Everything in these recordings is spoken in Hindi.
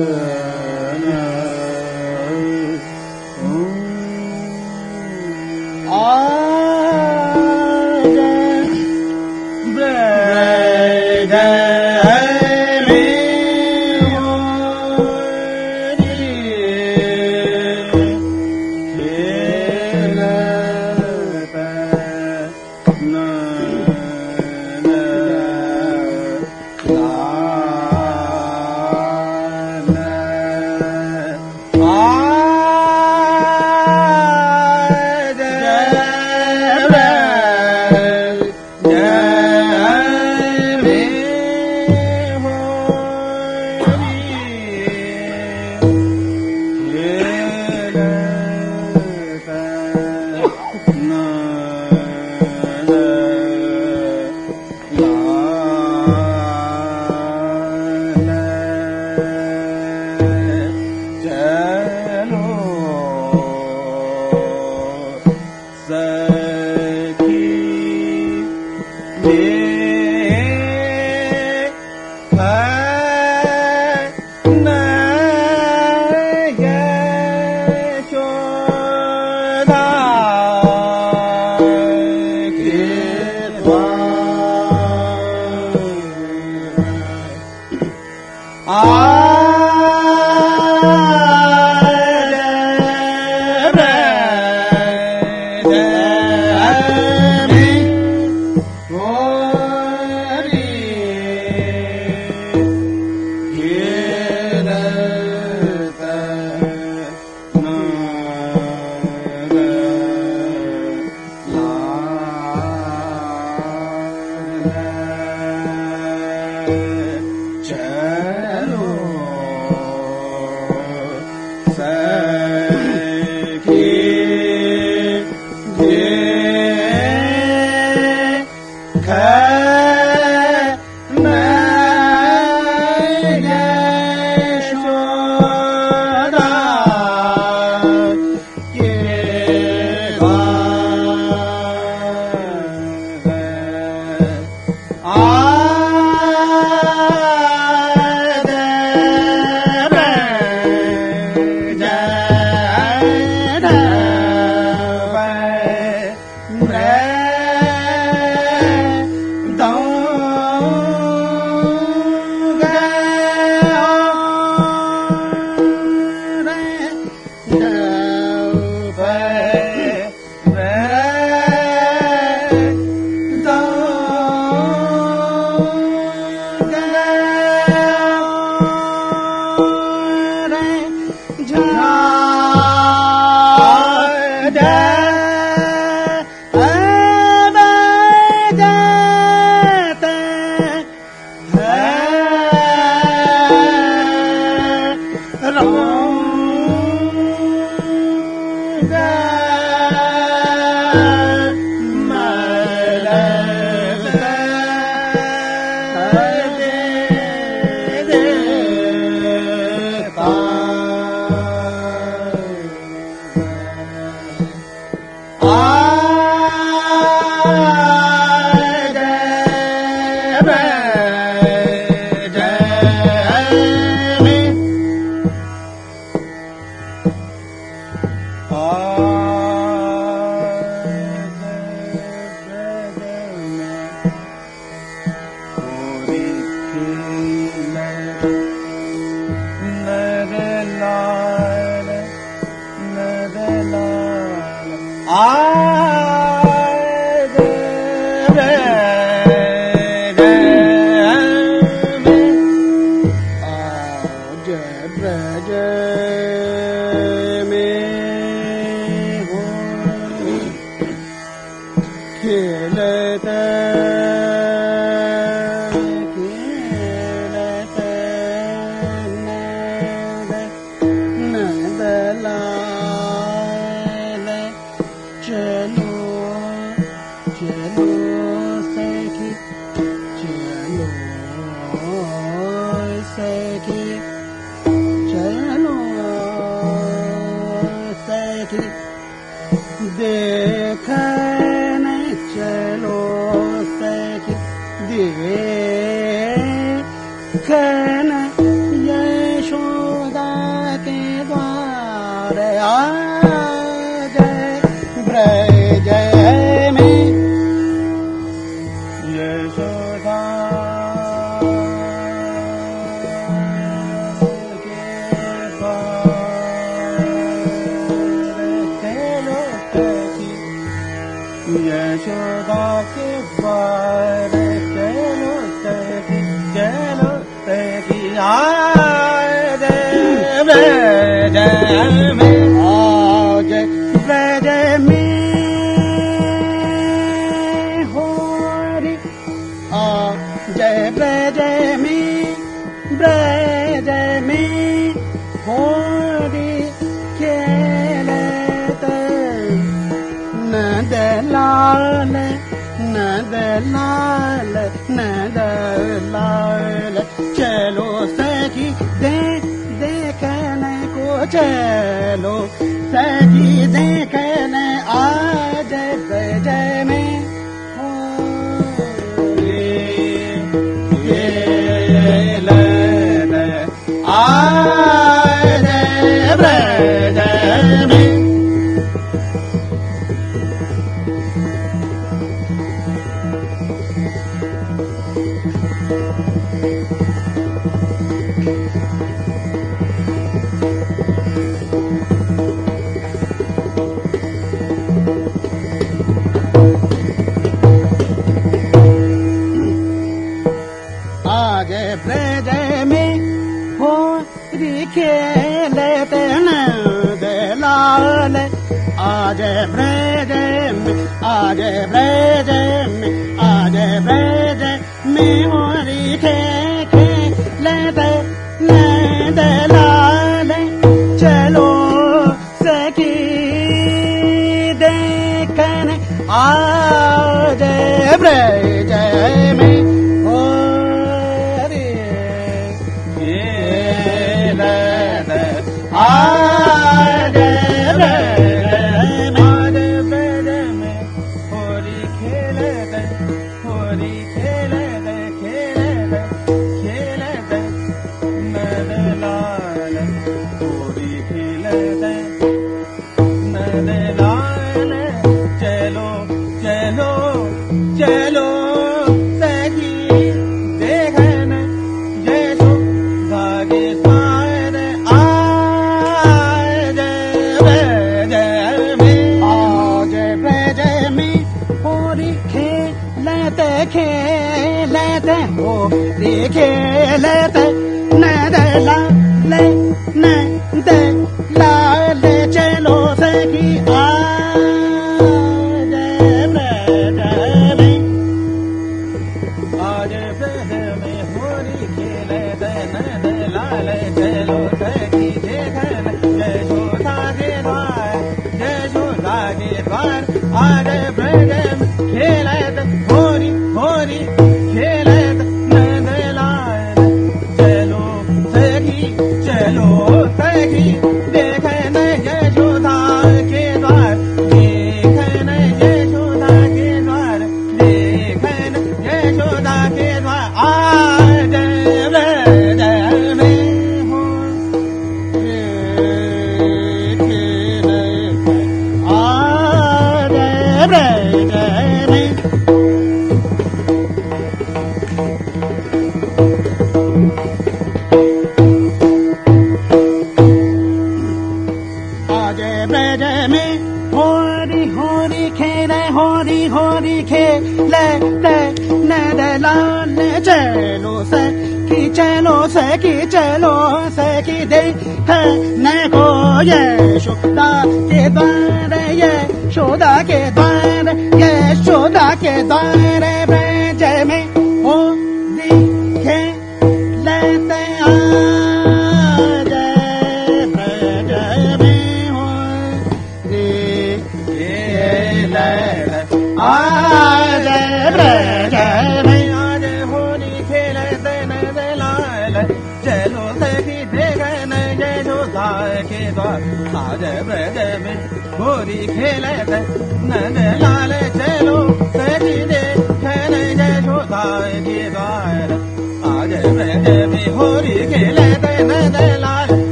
Can I show? चलो सजी देखने आज बजय में हो ये लने आज बजय में आज बजे में होली खेले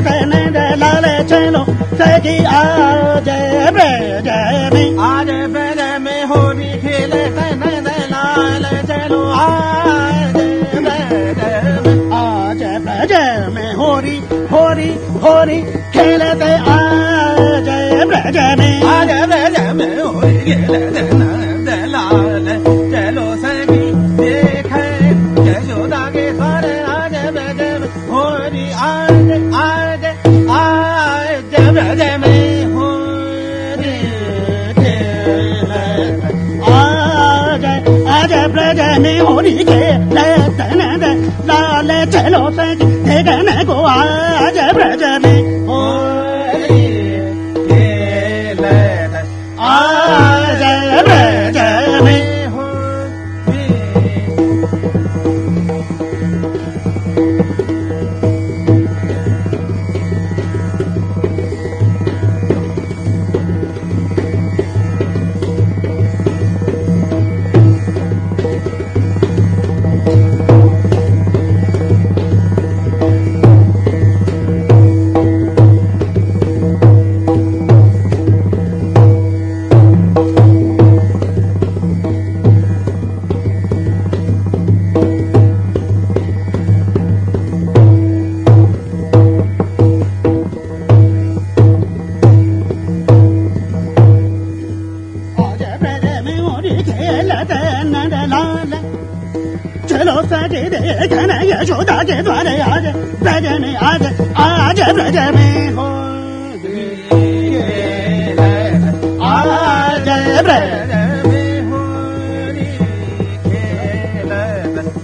तन लाल चलो। आज ब्रज में होरी होरी होरी खेलते आज ब्रज में, आज ब्रज में होरी खेलते नंद लाल चलो सभी देखे यशोदा के घर। आज ब्रज में होरी आज आज आज ब्रज में होरी आज आज ब्रज में होरी खेलते नंद लाल चलो सजी गन को। आज ब्रज में होरी खेलत आज ब्रज में होरी। यशोदा के द्वारे आज ब्रज में, आज आज ब्रज में होरी खेलत आज ब्रज में होरी खेलत आज आज ब्रज में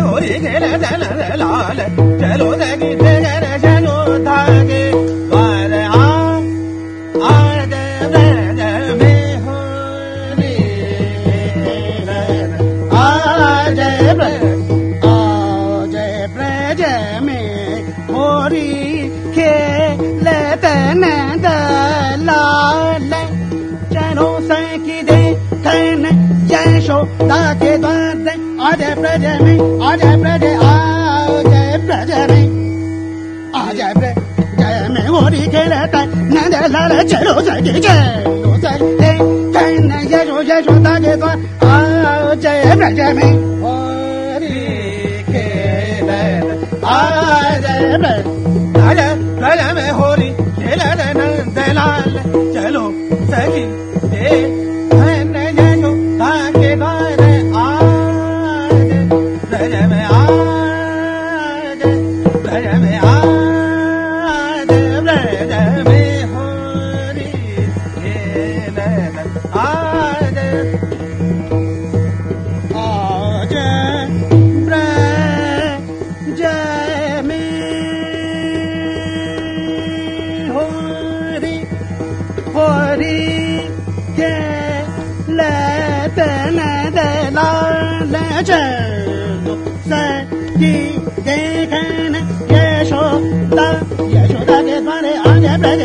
होरी खेलत लाल जलो लगी यशोदा के द्वारे आज ब्रज में होरी खेलत लाल जलो लगी यशोदा के। यशोदा के द्वारे आज ब्रज में, आज ब्रज आज ब्रज में, आज ब्रज में होरी खेलता नंद लाल चलो सखी चलो सखी यशोदा के द्वारे आज ब्रज में होरी खेलता आज ब्रज में होरी खेलता नंद लाल चलो सखी यशोदा के द्वारे आज ब्रज में होरी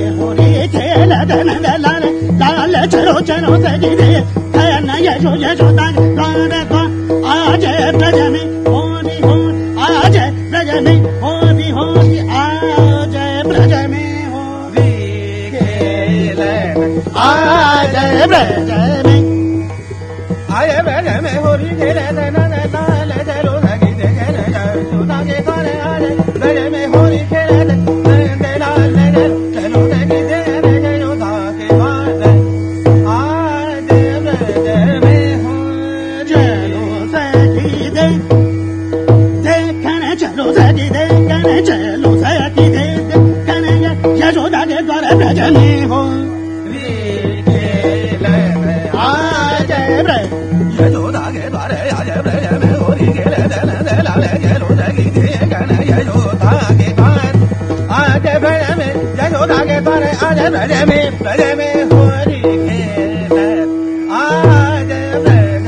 खेलत नंद लाल लाल चलो चलो सखी यशोदा के द्वारे आज ब्रज में होरी हो आज ब्रज में होरी होरी आज ब्रज में होरी खेलत आज ब्रज में, आज ब्रज में होरी खेलत नंद लाल चलो सखी यशोदा के द्वारे आज ब्रज में होरी ब्रज में होरी खेलत आज ब्रज में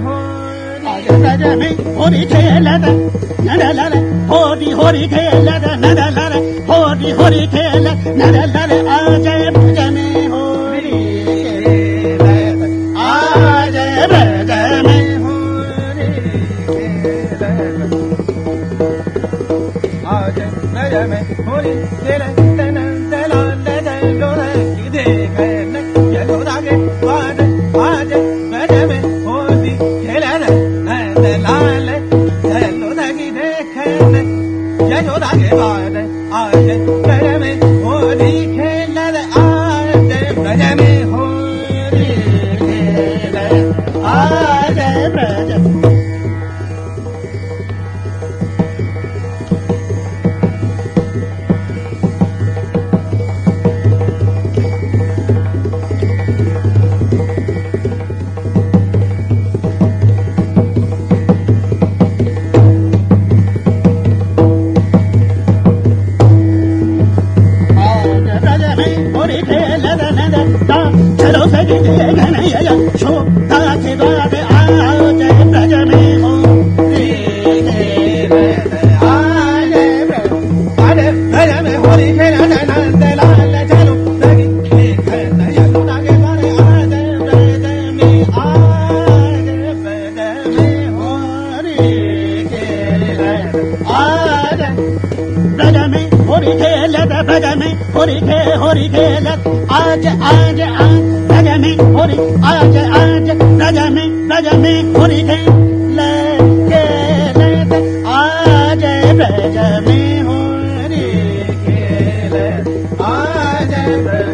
होरी, आज ब्रज में होरी खेलत नंद लाल होरी होरी खेलत नंद लाल होरी होरी खेलत नंद लाल आज ब्रज में होरी खेलत आज ब्रज में होरी खेलत आज ब्रज में Aaj raja mein ho re khela, aaj raja.